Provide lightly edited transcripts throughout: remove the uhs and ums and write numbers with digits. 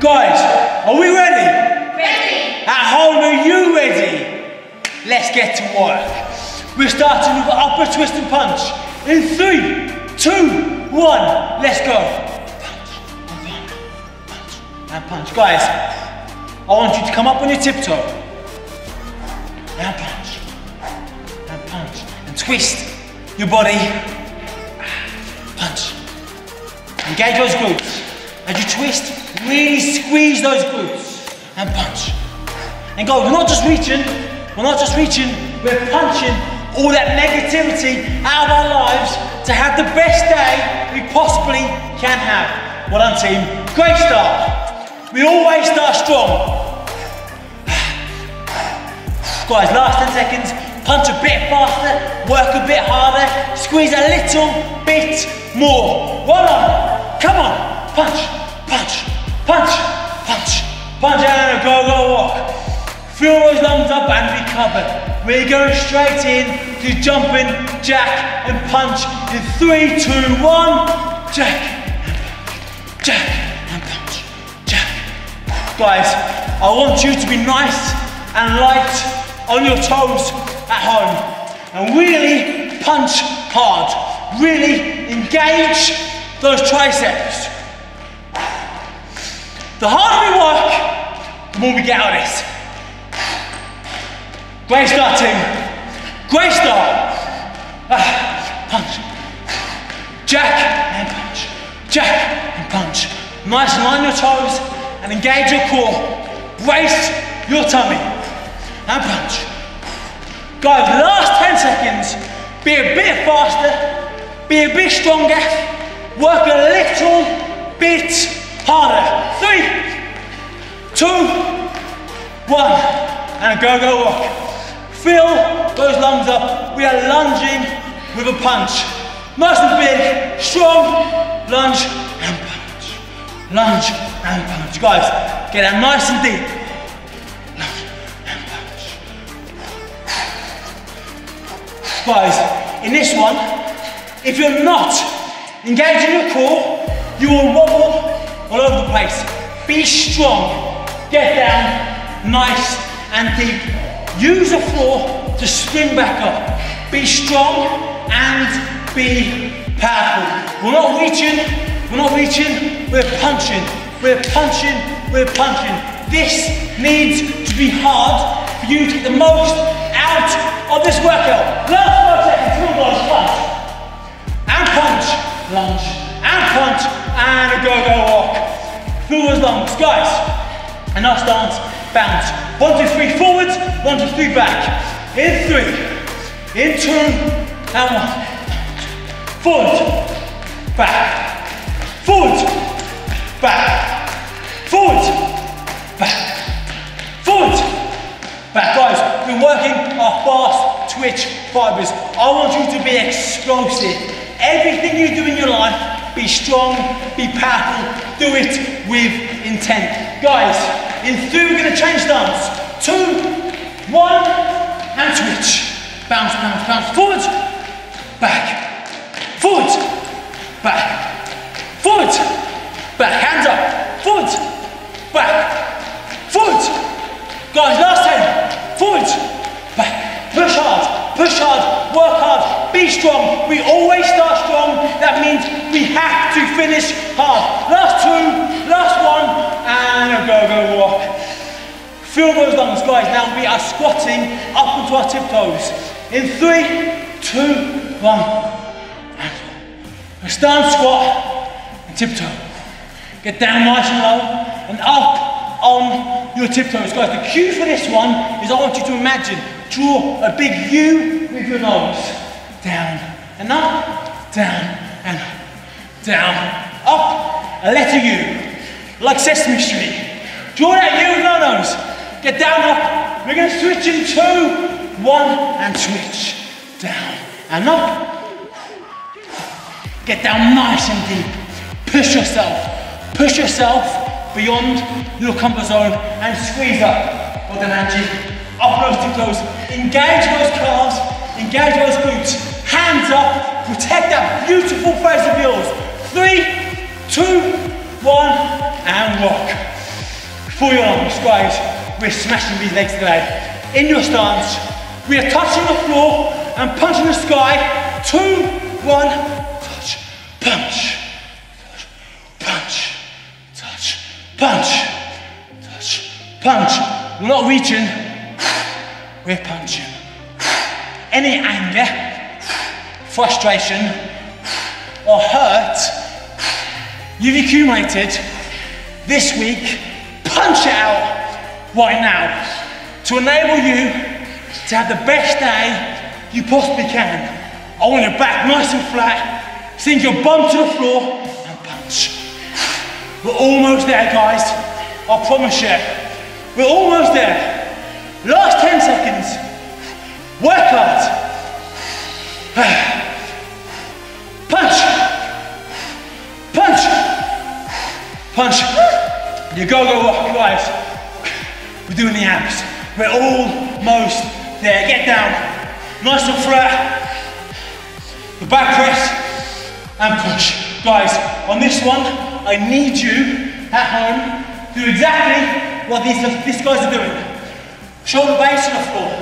Guys, are we ready? Ready! At home, are you ready? Let's get to work. We're starting with upper twist and punch. In 3, 2, 1, let's go. Punch, and punch, punch, and punch. Guys, I want you to come up on your tiptoe. And punch, and punch, and twist your body. Punch. Engage those glutes. As you twist, really squeeze those glutes. And punch. And go, we're not just reaching, we're punching all that negativity out of our lives to have the best day we possibly can have. Well done, team. Great start. We always start strong. Guys, last 10 seconds. Punch a bit faster, work a bit harder, squeeze a little bit more. Well done. Come on. Punch, punch, punch, punch, punch and go, go, walk. Fill those lungs up and recover. We're going straight in to jumping jack and punch in 3, 2, 1. Jack, jack and punch, jack. Guys, I want you to be nice and light on your toes at home and really punch hard. Really engage those triceps. The harder we work, the more we get out of this. Great start, team. Great start. Punch. Jack and punch. Jack and punch. Nice and line your toes and engage your core. Brace your tummy. And punch. Guys, last 10 seconds. Be a bit faster. Be a bit stronger. Work a little bit harder. 3, 2, 1, and go, go, walk. Fill those lungs up. We are lunging with a punch. Nice and big, strong, lunge and punch. Lunge and punch. Guys, get that nice and deep. Lunge and punch. Guys, in this one, if you're not engaging your core, you will wobble all over the place. Be strong. Get down, nice and deep. Use the floor to spring back up. Be strong and be powerful. We're not reaching, we're punching. We're punching, we're punching. This needs to be hard for you to get the most out of this workout. Last 5 seconds, come on, punch. And punch, lunge, and punch, and a go, go, walk. Through those lungs, guys. And last dance, bounce. 1, 2, 3 forwards, 1, 2, 3 back. In 3, in 2, and 1. Forward, back. Forward, back. Forward, back. Forward, back. Guys, we're working our fast twitch fibers. I want you to be explosive. Everything you do in your life, be strong, be powerful, do it with intent. Guys, in 3 we're going to change stance. 2, 1, and switch. Bounce, bounce, bounce, forward, back, forward, back, forward, back, hands up, forward, back, forward. Guys, last 10, forward, back, push hard, push hard. Work hard, be strong. We always start strong. That means we have to finish hard. Last 2, last 1, and go, go, walk. Feel those lungs, guys. Now we are squatting up onto our tiptoes. In 3, 2, 1. And stand, squat, and tiptoe. Get down nice and low, and up on your tiptoes. Guys, the cue for this one is I want you to imagine. Draw a big U with your nose. Down and up, down and up, down, up, a letter U. Like Sesame Street. Draw that U with your nose. Get down, up. We're going to switch in 2, 1, and switch. Down and up. Get down nice and deep. Push yourself. Push yourself beyond your comfort zone and squeeze up. What the magic. Up those tiptoes. Engage those calves, engage those glutes. Hands hands up, protect that beautiful face of yours. 3, 2, 1, and rock. Full arm squares. We're smashing these legs today. In your stance, we are touching the floor and punching the sky. 2, 1, touch, punch. Punch, touch, punch, touch, punch. We're not reaching, we're punching. Any anger, frustration, or hurt you've accumulated this week, punch it out right now to enable you to have the best day you possibly can. I want your back nice and flat, sink your bum to the floor and punch. We're almost there, guys. I promise you. We're almost there. Last 10 seconds. Work hard. Punch. Punch. Punch. You go rock, guys. We're doing the abs. We're almost there. Get down. Nice and flat. The back press and push. Guys, on this one, I need you at home to do exactly what these guys are doing. Shoulder base to the floor.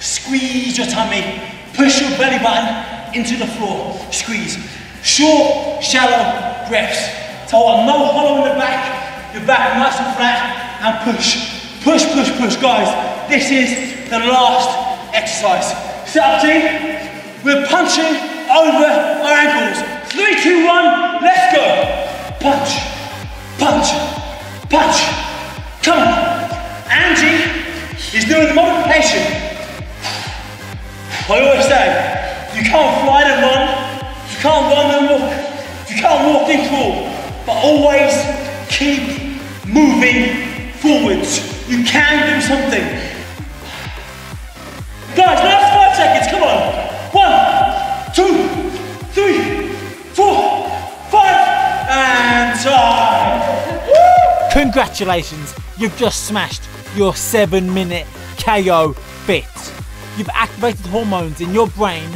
Squeeze your tummy. Push your belly button into the floor. Squeeze. Short, shallow breaths. Toe, no hollow in the back. Your back nice and flat. And push. Push, push, push. Guys, this is the last exercise. Set up team. We're punching over our ankles. 3, 2, 1, let's go. Punch, punch, punch. Come on. Angie is doing the multiplication. I always say, you can't fly and run, you can't run and walk, you can't walk and crawl, but always keep moving forwards. You can do something. Guys, last 5 seconds, come on. 1, 2, 3, 4, 5. And time! Woo! Congratulations, you've just smashed your 7-minute KO fit. You've activated hormones in your brain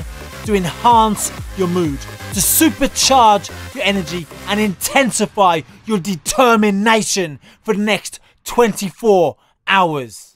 to enhance your mood, to supercharge your energy and intensify your determination for the next 24 hours.